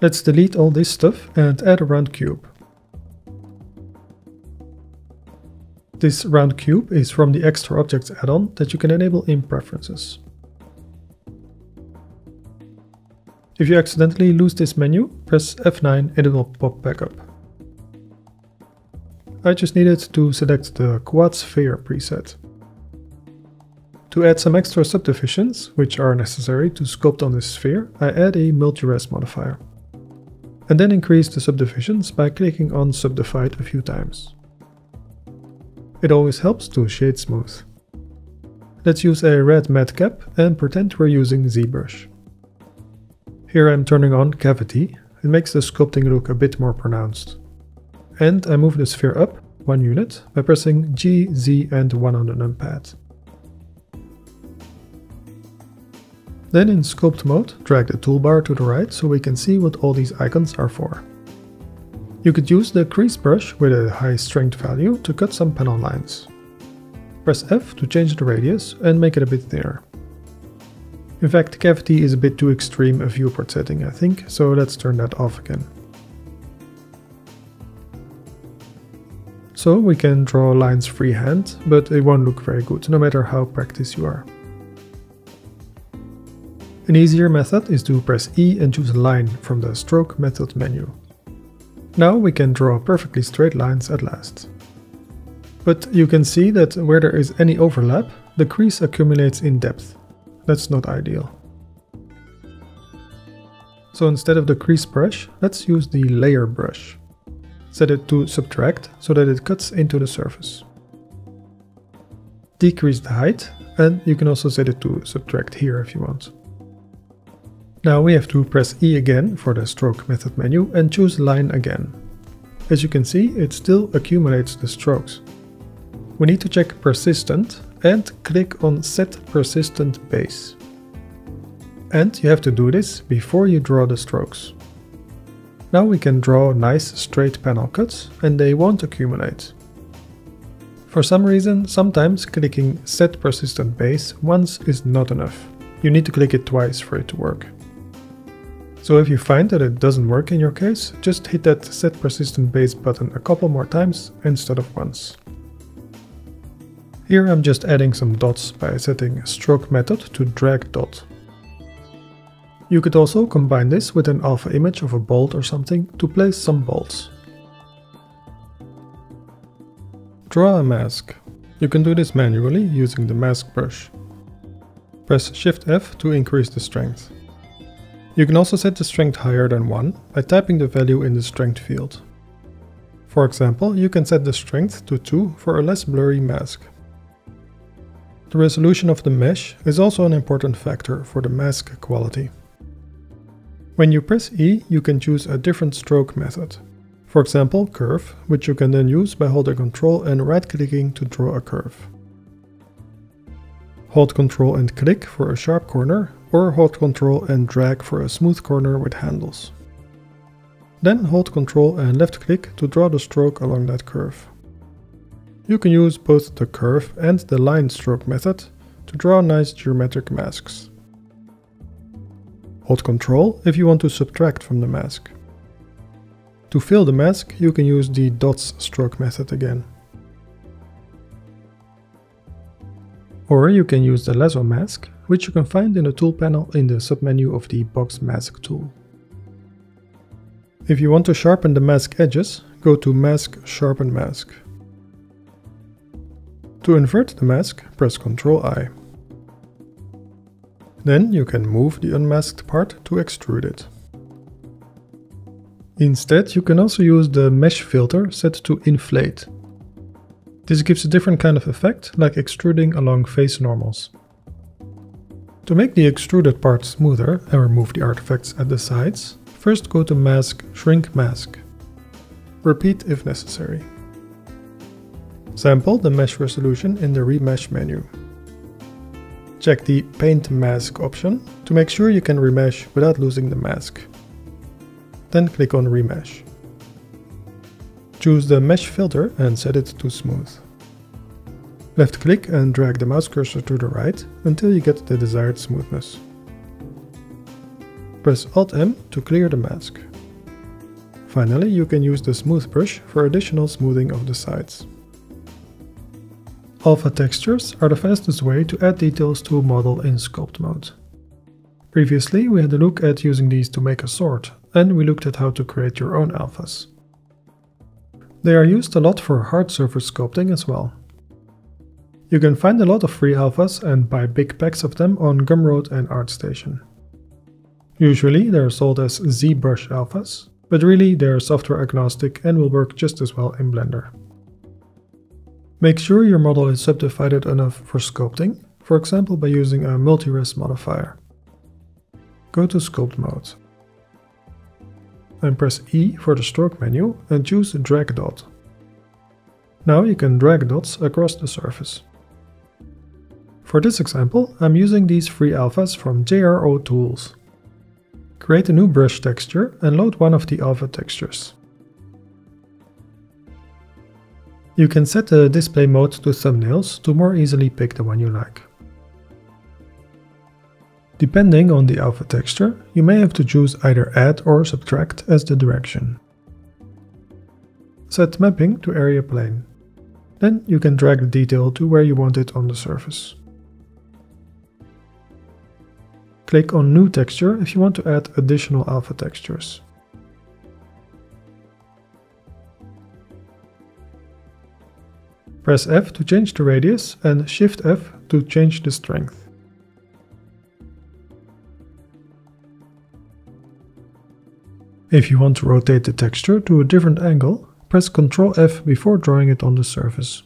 Let's delete all this stuff and add a round cube. This round cube is from the Extra Objects add-on that you can enable in Preferences. If you accidentally lose this menu, press F9 and it will pop back up. I just needed to select the Quad Sphere preset. To add some extra subdivisions, which are necessary to sculpt on this sphere, I add a Multi-Res modifier. And then increase the subdivisions by clicking on Subdivide a few times. It always helps to shade smooth. Let's use a red matcap and pretend we're using ZBrush. Here I'm turning on Cavity. It makes the sculpting look a bit more pronounced. And I move the sphere up 1 unit by pressing G, Z and 1 on the numpad. Then in Sculpt mode, drag the toolbar to the right so we can see what all these icons are for. You could use the crease brush with a high strength value to cut some panel lines. Press F to change the radius and make it a bit thinner. In fact, Cavity is a bit too extreme a viewport setting, I think, so let's turn that off again. So we can draw lines freehand, but it won't look very good, no matter how practiced you are. An easier method is to press E and choose a line from the Stroke method menu. Now we can draw perfectly straight lines at last. But you can see that where there is any overlap, the crease accumulates in depth. That's not ideal. So instead of the crease brush, let's use the layer brush. Set it to Subtract so that it cuts into the surface. Decrease the height, and you can also set it to Subtract here if you want. Now we have to press E again for the Stroke method menu and choose Line again. As you can see, it still accumulates the strokes. We need to check Persistent and click on Set Persistent Base. And you have to do this before you draw the strokes. Now we can draw nice straight panel cuts and they won't accumulate. For some reason, sometimes clicking Set Persistent Base once is not enough. You need to click it twice for it to work. So if you find that it doesn't work in your case, just hit that Set Persistent Base button a couple more times instead of once. Here I'm just adding some dots by setting Stroke method to Drag Dot. You could also combine this with an alpha image of a bolt or something to place some bolts. Draw a mask. You can do this manually using the mask brush. Press Shift F to increase the strength. You can also set the strength higher than 1 by typing the value in the strength field. For example, you can set the strength to 2 for a less blurry mask. The resolution of the mesh is also an important factor for the mask quality. When you press E, you can choose a different stroke method. For example, Curve, which you can then use by holding Ctrl and right-clicking to draw a curve. Hold Ctrl and click for a sharp corner, or hold Ctrl and drag for a smooth corner with handles. Then hold Ctrl and left click to draw the stroke along that curve. You can use both the curve and the line stroke method to draw nice geometric masks. Hold Ctrl if you want to subtract from the mask. To fill the mask, you can use the dots stroke method again. Or you can use the Lasso Mask, which you can find in the tool panel in the submenu of the Box Mask tool. If you want to sharpen the mask edges, go to Mask, Sharpen Mask. To invert the mask, press Ctrl-I. Then you can move the unmasked part to extrude it. Instead, you can also use the Mesh filter set to Inflate. This gives a different kind of effect, like extruding along face normals. To make the extruded part smoother and remove the artifacts at the sides, first go to Mask, Shrink Mask. Repeat if necessary. Sample the mesh resolution in the Remesh menu. Check the Paint Mask option to make sure you can remesh without losing the mask. Then click on Remesh. Choose the mesh filter and set it to smooth. Left click and drag the mouse cursor to the right until you get the desired smoothness. Press Alt M to clear the mask. Finally, you can use the smooth brush for additional smoothing of the sides. Alpha textures are the fastest way to add details to a model in sculpt mode. Previously, we had a look at using these to make a sword, and we looked at how to create your own alphas. They are used a lot for hard surface sculpting as well. You can find a lot of free alphas and buy big packs of them on Gumroad and ArtStation. Usually they are sold as ZBrush alphas, but really they are software agnostic and will work just as well in Blender. Make sure your model is subdivided enough for sculpting, for example by using a multi-res modifier. Go to sculpt mode and press E for the stroke menu and choose drag dot. Now you can drag dots across the surface. For this example, I'm using these free alphas from JRO Tools. Create a new brush texture and load one of the alpha textures. You can set the display mode to thumbnails to more easily pick the one you like. Depending on the alpha texture, you may have to choose either add or subtract as the direction. Set mapping to area plane. Then you can drag the detail to where you want it on the surface. Click on New Texture if you want to add additional alpha textures. Press F to change the radius and Shift F to change the strength. If you want to rotate the texture to a different angle, press Ctrl F before drawing it on the surface.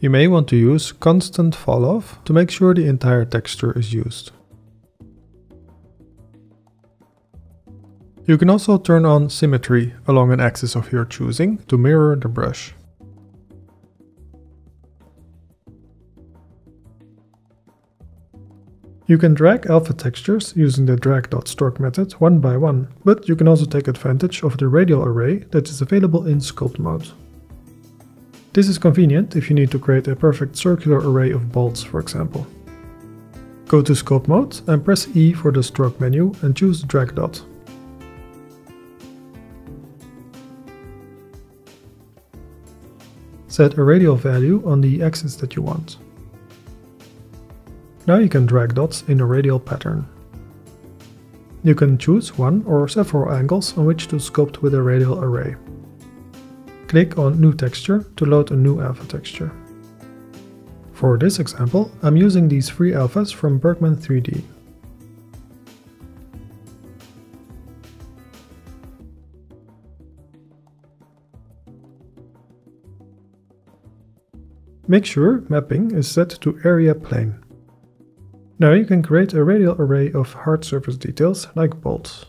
You may want to use constant falloff to make sure the entire texture is used. You can also turn on symmetry along an axis of your choosing to mirror the brush. You can drag alpha textures using the drag.stroke method one by one, but you can also take advantage of the radial array that is available in sculpt mode. This is convenient if you need to create a perfect circular array of bolts, for example. Go to sculpt mode and press E for the stroke menu and choose drag dot. Set a radial value on the axis that you want. Now you can drag dots in a radial pattern. You can choose one or several angles on which to sculpt with a radial array. Click on New Texture to load a new alpha texture. For this example, I'm using these free alphas from Berkman 3D. Make sure mapping is set to area plane. Now you can create a radial array of hard surface details like bolts.